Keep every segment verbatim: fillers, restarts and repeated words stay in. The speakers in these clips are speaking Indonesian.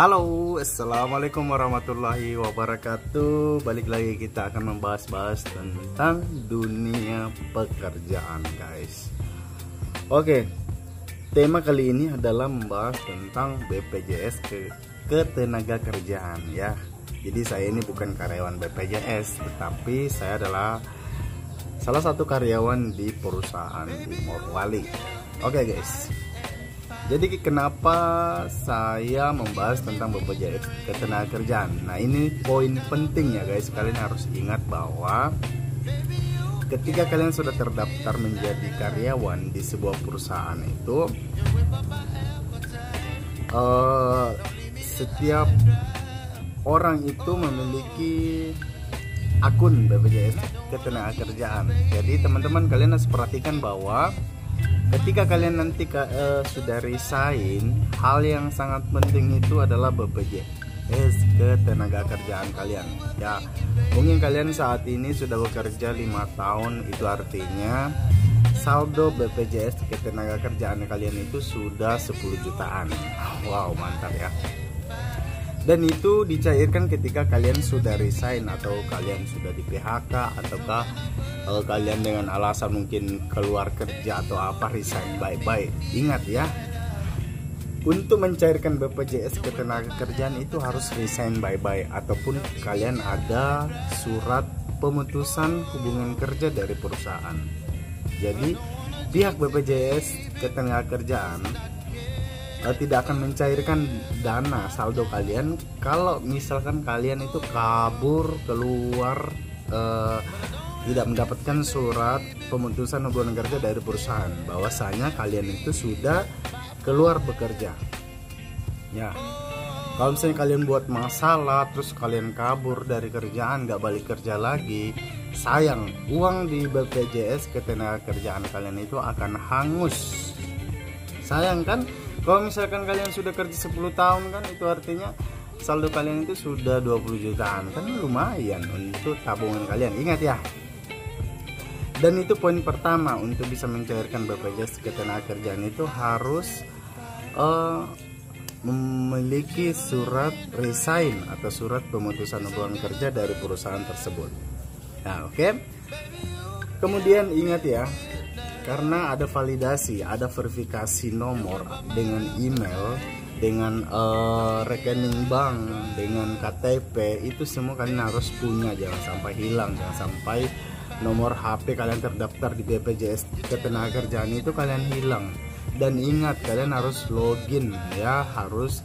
Halo, assalamualaikum warahmatullahi wabarakatuh. Balik lagi kita akan membahas-bahas tentang dunia pekerjaan, guys. Oke, tema kali ini adalah membahas tentang B P J S Ketenagakerjaan, ya. Jadi saya ini bukan karyawan B P J S, tetapi saya adalah salah satu karyawan di perusahaan di Morowali. Oke guys, jadi kenapa saya membahas tentang B P J S Ketenagakerjaan? Nah, ini poin penting ya guys, kalian harus ingat bahwa ketika kalian sudah terdaftar menjadi karyawan di sebuah perusahaan itu, uh, setiap orang itu memiliki akun B P J S Ketenagakerjaan. Jadi teman-teman, kalian harus perhatikan bahwa ketika kalian nanti ke, uh, sudah resign, hal yang sangat penting itu adalah B P J S Ketenagakerjaan kalian, ya. Mungkin kalian saat ini sudah bekerja lima tahun, itu artinya saldo B P J S Ketenagakerjaan kalian itu sudah sepuluh jutaan. Wow, mantap ya. Dan itu dicairkan ketika kalian sudah resign atau kalian sudah di P H K, ataukah kalau kalian dengan alasan mungkin keluar kerja atau apa, resign bye-bye. Ingat ya, untuk mencairkan B P J S Ketenagakerjaan itu harus resign bye-bye, ataupun kalian ada surat pemutusan hubungan kerja dari perusahaan. Jadi pihak B P J S Ketenagakerjaan tidak akan mencairkan dana saldo kalian kalau misalkan kalian itu kabur keluar, eh, tidak mendapatkan surat pemutusan hubungan kerja dari perusahaan bahwasanya kalian itu sudah keluar bekerja, ya. Kalau misalnya kalian buat masalah terus kalian kabur dari kerjaan, nggak balik kerja lagi, sayang, uang di B P J S Ketenagakerjaan kalian itu akan hangus. Sayang kan? Kalau misalkan kalian sudah kerja sepuluh tahun kan, itu artinya saldo kalian itu sudah dua puluh jutaan, kan lumayan untuk tabungan kalian. Ingat ya. Dan itu poin pertama, untuk bisa mencairkan B P J S Ketenagakerjaan itu harus uh, memiliki surat resign atau surat pemutusan hubungan kerja dari perusahaan tersebut. Nah, oke. Okay. Kemudian ingat ya, karena ada validasi, ada verifikasi nomor dengan email, dengan uh, rekening bank, dengan K T P, itu semua kalian harus punya. Jangan sampai hilang, jangan sampai nomor H P kalian terdaftar di B P J S Ketenagakerjaan itu kalian hilang. Dan ingat, kalian harus login ya, harus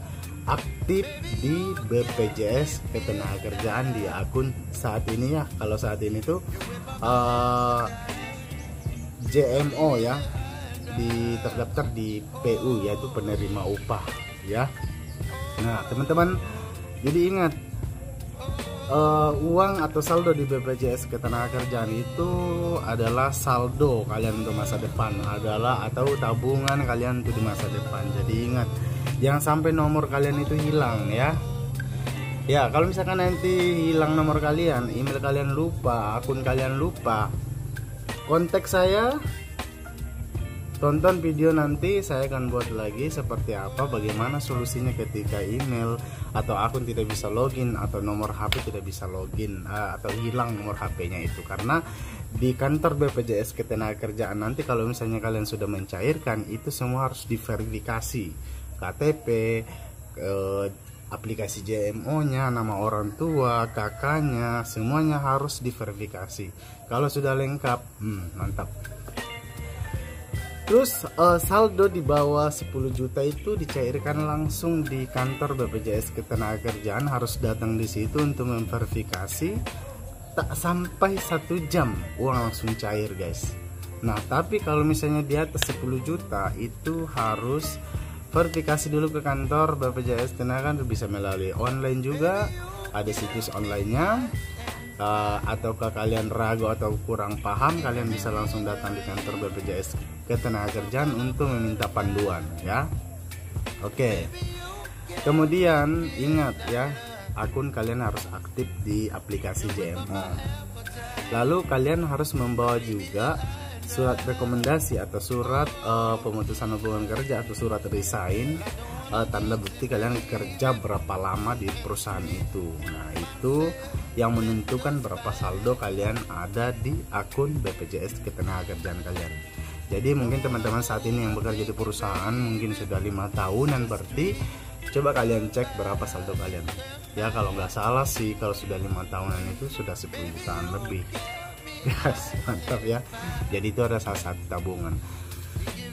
aktif di B P J S Ketenagakerjaan di akun saat ini ya. Kalau saat ini tuh uh, J M O ya, di terdaftar di P U, yaitu penerima upah ya. Nah teman-teman, jadi ingat, uh, uang atau saldo di B P J S Ketenagakerjaan itu adalah saldo kalian untuk masa depan, adalah atau tabungan kalian untuk di masa depan. Jadi ingat, jangan sampai nomor kalian itu hilang ya. Ya, kalau misalkan nanti hilang nomor kalian, email kalian lupa, akun kalian lupa, kontak saya, tonton video nanti, saya akan buat lagi seperti apa, bagaimana solusinya ketika email atau akun tidak bisa login atau nomor H P tidak bisa login atau hilang nomor H P-nya itu. Karena di kantor B P J S Ketenagakerjaan nanti kalau misalnya kalian sudah mencairkan, itu semua harus diverifikasi, K T P, eh, aplikasi J M O-nya, nama orang tua, kakaknya, semuanya harus diverifikasi. Kalau sudah lengkap, hmm, mantap. Terus uh, saldo di bawah sepuluh juta itu dicairkan langsung di kantor B P J S Ketenagakerjaan. Harus datang di situ untuk memverifikasi. Tak sampai satu jam uang langsung cair, guys. Nah, tapi kalau misalnya di atas sepuluh juta itu harus verifikasi dulu ke kantor B P J S Ketenagakerjaan, bisa melalui online juga, ada situs online-nya. Uh, ataukah kalian ragu atau kurang paham, kalian bisa langsung datang di kantor B P J S Ketenagakerjaan untuk meminta panduan ya. Oke. Kemudian ingat ya, akun kalian harus aktif di aplikasi J M O. Lalu kalian harus membawa juga surat rekomendasi atau surat uh, pemutusan hubungan kerja atau surat resign, uh, tanda bukti kalian kerja berapa lama di perusahaan itu. Nah, itu yang menentukan berapa saldo kalian ada di akun B P J S Ketenagakerjaan kalian. Jadi mungkin teman-teman saat ini yang bekerja di perusahaan mungkin sudah lima tahunan, berarti coba kalian cek berapa saldo kalian. Ya kalau nggak salah sih kalau sudah lima tahunan itu sudah sepuluh jutaan lebih. Yes, mantap ya. Jadi itu ada salah satu tabungan.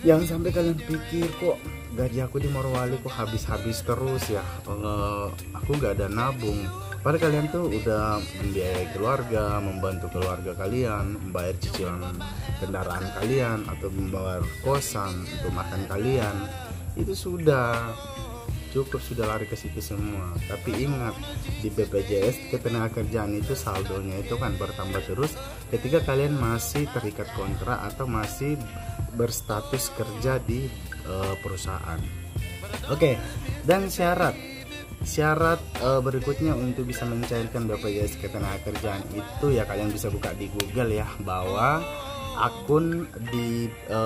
Yang sampai kalian pikir kok gaji aku di Morowali kok habis-habis terus ya, uh, aku nggak ada nabung. Padahal kalian tuh udah membiayai keluarga, membantu keluarga kalian, membayar cicilan kendaraan kalian, atau membayar kosan untuk makan kalian. Itu sudah cukup, sudah lari ke situ semua. Tapi ingat, di B P J S Ketenagakerjaan itu saldonya itu kan bertambah terus ketika kalian masih terikat kontrak atau masih berstatus kerja di uh, perusahaan. Oke, okay. Dan syarat Syarat e, berikutnya untuk bisa mencairkan B P J S Ketenagakerjaan itu ya, kalian bisa buka di Google ya, bahwa akun di e,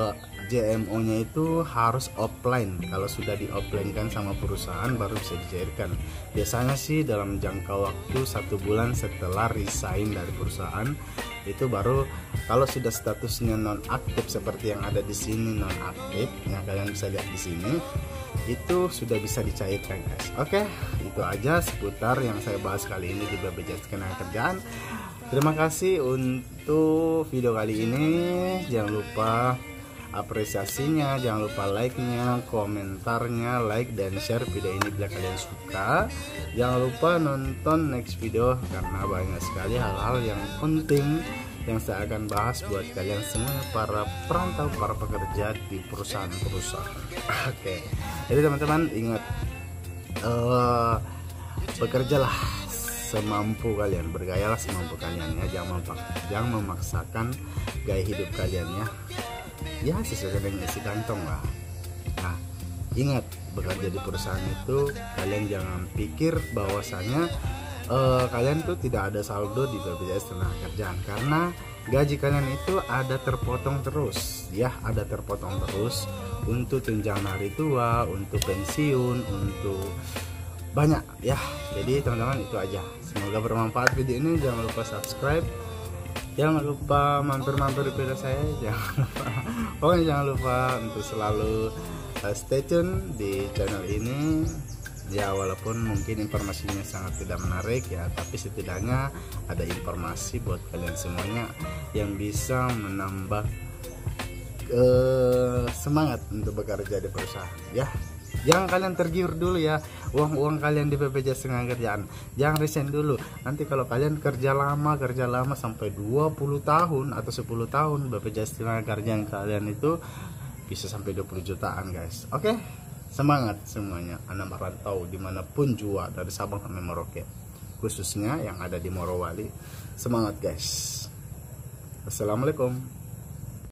J M O nya itu harus offline. Kalau sudah di offline kan sama perusahaan baru bisa dicairkan. Biasanya sih dalam jangka waktu satu bulan setelah resign dari perusahaan itu baru. Kalau sudah statusnya non aktif seperti yang ada di sini, non aktif yang kalian bisa lihat di sini, itu sudah bisa dicairkan guys. Oke, itu aja seputar yang saya bahas kali ini di B P J S Ketenagakerjaan. Terima kasih untuk video kali ini. Jangan lupa apresiasinya, jangan lupa like-nya, komentarnya, like dan share video ini bila kalian suka. Jangan lupa nonton next video karena banyak sekali hal-hal yang penting yang saya akan bahas buat kalian semua para perantau, para pekerja di perusahaan-perusahaan. Oke, jadi teman-teman ingat, uh, bekerjalah semampu kalian, bergayalah semampu kalian ya, jangan memaksakan, jangan memaksakan gaya hidup kalian ya. Ya sesuai dengan isi kantong lah. Nah, ingat, bekerja di perusahaan itu kalian jangan pikir bahwasanya Uh, kalian tuh tidak ada saldo di B P J S Ketenagakerjaan, karena gaji kalian itu ada terpotong terus ya, ada terpotong terus untuk tunjangan hari tua, untuk pensiun, untuk banyak ya. Jadi teman-teman itu aja, semoga bermanfaat video ini. Jangan lupa subscribe, jangan lupa mampir-mampir video saya, jangan lupa pokoknya jangan lupa untuk selalu uh, stay tune di channel ini. Ya walaupun mungkin informasinya sangat tidak menarik ya, tapi setidaknya ada informasi buat kalian semuanya yang bisa menambah uh, semangat untuk bekerja di perusahaan ya. Jangan kalian tergiur dulu ya, uang-uang kalian di B P J S Ketenagakerjaan. Jangan resign dulu. Nanti kalau kalian kerja lama, kerja lama sampai dua puluh tahun atau sepuluh tahun, B P J S Ketenagakerjaan kalian itu bisa sampai dua puluh jutaan guys. Oke? Okay? Semangat semuanya, anak merantau dimanapun jua, dari Sabang sampai Merauke, khususnya yang ada di Morowali. Semangat guys. Assalamualaikum.